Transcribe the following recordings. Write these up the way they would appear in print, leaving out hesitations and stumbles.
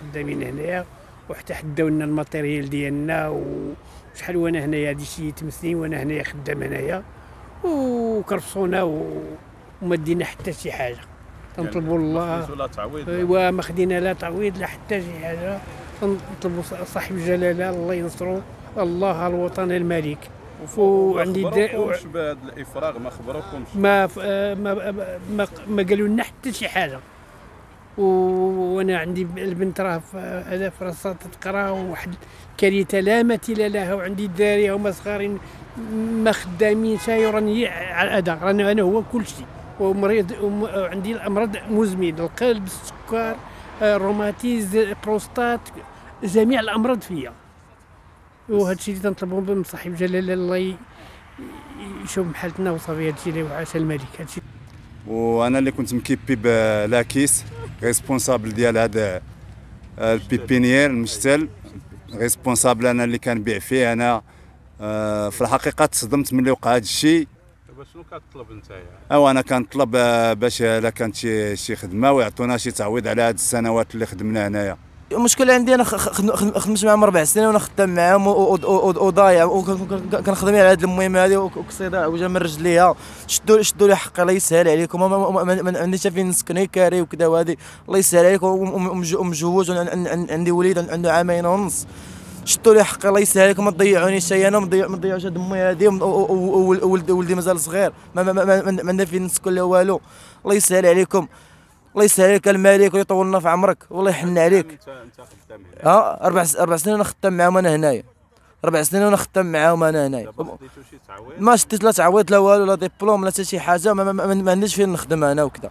خدامين هنايا وحتى حداو لنا الماتيريال ديالنا وشحال وانا هنايا هادي شي 8 سنين وانا هنايا خدام هنايا وكرفصونا وما دينا حتى شي حاجه. تنطلبوا الله ولا تعويض ايوا ما خدينا لا تعويض لا حتى شي حاجه. تنطلبوا صاحب الجلاله الله ينصرو الله الوطن الملك. وعندي واش بهذا الافراغ ما خبروكمش ما قالوا لنا حتى شي حاجه. وانا عندي البنت راه في فرنسا تقرا وواحد كارثه لا مثيل لها وعندي الدراري هما صغارين ما خدامين شي وراني على الاذى راني انا هو كل شيء ومريض وعندي الامراض مزمن القلب السكر الروماتيز بروستات جميع الامراض فيا. وهذا الشيء اللي تنطلبوا من صاحب جلاله الله يشوف بحالتنا وصافي هذا الشيء اللي وعاش الملك هذا الشيء. وانا اللي كنت مكيبي بلاكيس ريسبونسابل ديال هذا البيبينيير المشتل ريسبونسابل انا اللي كنبيع فيه. انا في الحقيقه تصدمت ملي وقع هذا الشيء. دابا شنو كتطلب نتايا؟ انا كنطلب باش الا كانت شي خدمه ويعطونا شي تعويض على هذه السنوات اللي خدمنا هنايا. المشكله عندي انا خدمت معاهم 4 سنين وانا خدام معاهم وضايع وكنخدم على هذه المهمه هذه وكصيده عوجه من رجليها. شدوا لي حقي الله يسهل عليكم. ما عنديش فين نسكن هكاري وكذا وهذه الله يسهل عليكم. ومجوج عندي وليد عنده 2 عام ونص. شدوا لي حقي الله يسهل عليكم ما تضيعونيش انا ما تضيعوش هاد امي هادي ولدي مازال صغير ما عندنا فين نسكن لا والو. الله يسهل عليكم الله يسهل عليك الملك ويطولنا في عمرك والله يحن عليك. انت خدام هنا 4 سنين وانا خدام معاهم انا هنايا. 4 سنين وانا خدام معاهم انا هنايا ما شديت لا تعويض لا والو لا ديبلوم لا حتى شي حاجه. ما عندناش فين نخدم انا وكذا.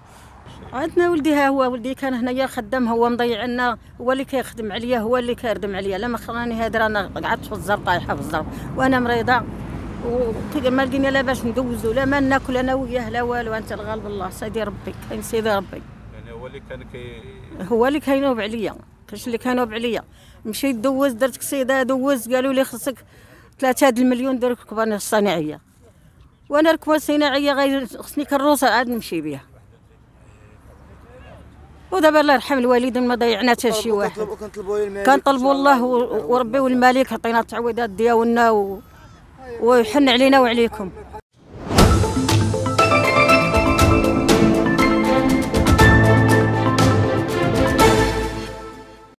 عندنا ولدي ها هو ولدي كان هنايا خدام هو مضيع لنا هو اللي كيخدم عليا هو اللي كيردم عليا. لا ما خلاني هادره انا قعدت في الزرق طايحه في الزرق وانا مريضه وما لقينا لا باش ندوز ولا ما ناكل انا وياه لا والو. انت الغالب الله سيدي ربي كاين سيدي ربي هو اللي كينوب عليا. كاش اللي كينوب عليا مشيت دوز درت قصيده دوز قالوا لي خصك 3 المليون درك ركبانه الصناعيه وانا ركبه صناعيه غير خصني كروسه عاد نمشي بها. ودابا الله يرحم الوالدين ما ضيعنا حتى شي واحد. كنطلبوا الله وربي والملك يعطينا التعويضات ديالنا ويحن علينا وعليكم.